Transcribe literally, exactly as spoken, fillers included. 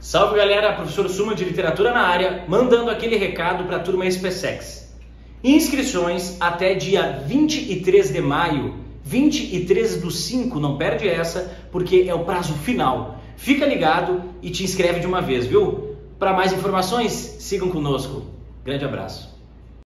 Salve galera, professor Suma de Literatura na Área, mandando aquele recado para a turma EsPCEx. Inscrições até dia vinte e três de maio, vinte e três do cinco, não perde essa, porque é o prazo final. Fica ligado e te inscreve de uma vez, viu? Para mais informações, sigam conosco. Grande abraço.